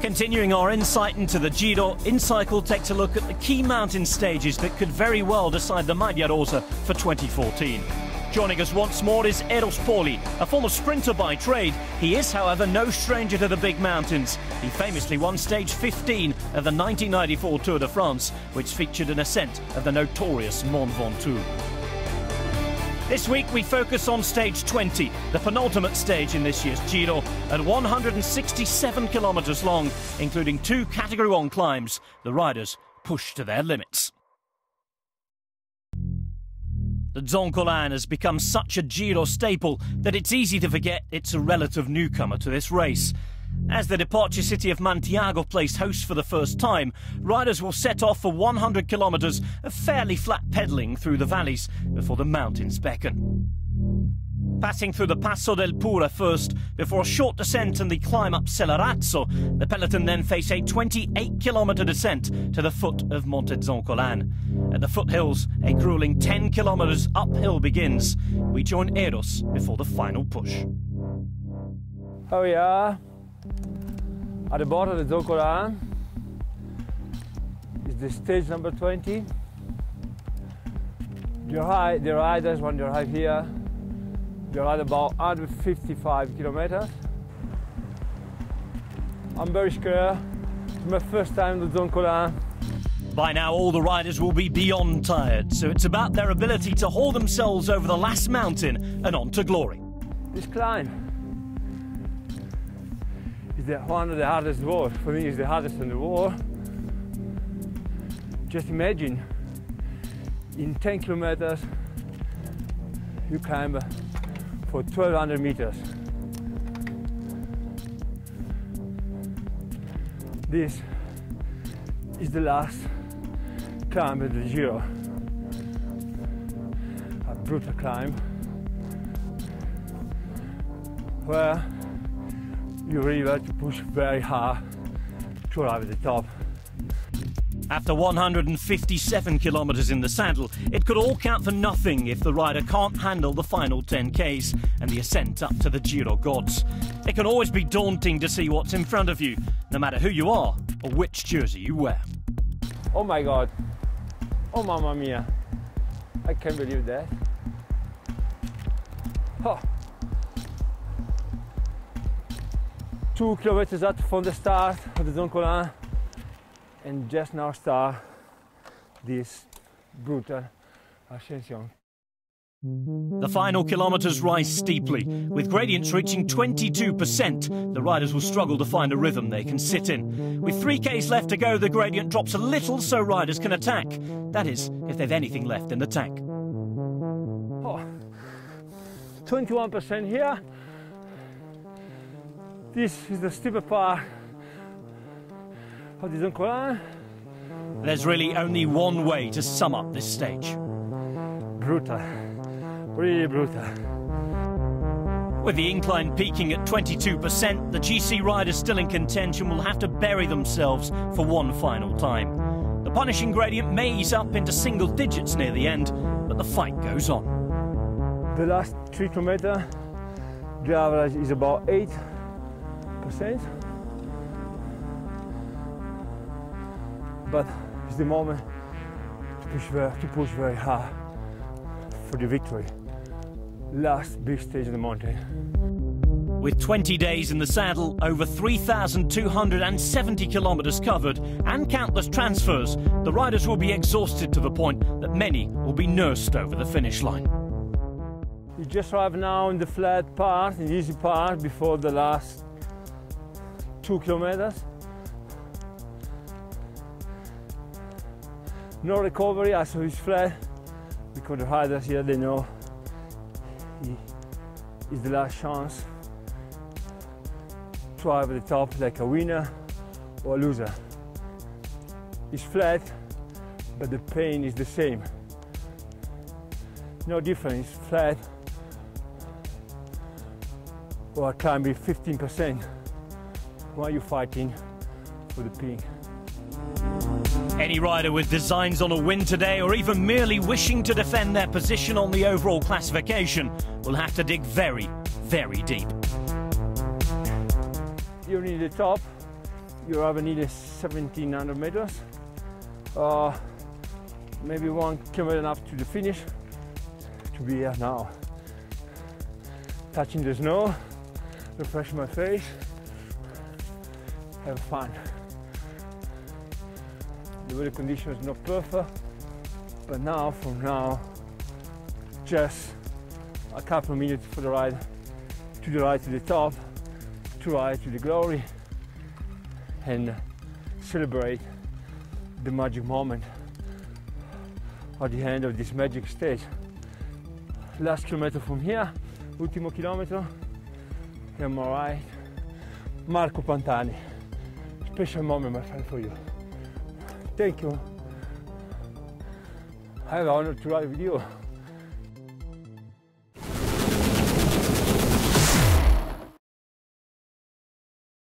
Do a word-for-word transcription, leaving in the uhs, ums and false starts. Continuing our insight into the Giro, InCycle takes a look at the key mountain stages that could very well decide the Maglia Rosa for twenty fourteen. Joining us once more is Eros Poli, a former sprinter by trade. He is, however, no stranger to the big mountains. He famously won stage fifteen of the nineteen ninety-four Tour de France, which featured an ascent of the notorious Mont Ventoux. This week we focus on stage twenty, the penultimate stage in this year's Giro, at one hundred sixty-seven kilometres long, including two Category one climbs. The riders push to their limits. The Zoncolan has become such a Giro staple that it's easy to forget it's a relative newcomer to this race. As the departure city of Santiago plays host for the first time, riders will set off for one hundred kilometres of fairly flat pedalling through the valleys before the mountains beckon. Passing through the Paso del Pura first, before a short descent and the climb up Celerazzo, the peloton then face a twenty-eight kilometre descent to the foot of Monte Zoncolan. At the foothills, a gruelling ten kilometres uphill begins. We join Eros before the final push. Oh yeah. At the bottom of the Zoncolan is the stage number twenty. The, ride, the riders, when they arrive here, they ride about one hundred fifty-five kilometers. I'm very scared. It's my first time in the Zoncolan. By now, all the riders will be beyond tired, so it's about their ability to haul themselves over the last mountain and on to glory. This climb. One of the hardest wars, for me, is the hardest in the war. Just imagine, in ten kilometers, you climb for twelve hundred meters. This is the last climb of the Giro. A brutal climb, where you really have to push very hard to arrive at the top. After one hundred fifty-seven kilometres in the saddle, it could all count for nothing if the rider can't handle the final ten Ks and the ascent up to the Giro gods. It can always be daunting to see what's in front of you, no matter who you are or which jersey you wear. Oh my God. Oh mamma mia. I can't believe that. Oh. Two kilometers out from the start of the Zoncolan, and just now start this brutal ascension. The final kilometers rise steeply, with gradients reaching twenty-two percent. The riders will struggle to find a rhythm they can sit in. With three Ks left to go, the gradient drops a little so riders can attack. That is, if they've anything left in the tank. Oh, twenty-one percent here. This is the steeper part of the Zoncolan. There's really only one way to sum up this stage. Brutal, really brutal. With the incline peaking at twenty-two percent, the G C riders still in contention will have to bury themselves for one final time. The punishing gradient may ease up into single digits near the end, but the fight goes on. The last three kilometers, the average is about eight. But it's the moment to push, very, to push very hard for the victory. Last big stage of the mountain. With twenty days in the saddle, over three thousand two hundred seventy kilometers covered, and countless transfers, the riders will be exhausted to the point that many will be nursed over the finish line. You just arrive now in the flat part, in the easy part, before the last two kilometers. No recovery as it's flat, because the riders here, they know it's the last chance to arrive at the top like a winner or a loser. It's flat, but the pain is the same. No difference, flat or climbing fifteen percent. While you're fighting for the pig. Any rider with designs on a win today, or even merely wishing to defend their position on the overall classification, will have to dig very, very deep. You need the top, your avenue is seventeen hundred meters, uh, maybe one kilometer and up to the finish. To be here now, touching the snow, refresh my face, have fun. The weather condition is not perfect, but now, from now, just a couple of minutes for the ride, to the ride to the top, to ride to the glory, and celebrate the magic moment at the end of this magic stage. Last kilometer from here, ultimo chilometro, and I'm alright. Marco Pantani, special moment, my friend, for you. Thank you. I have the honor to ride with you.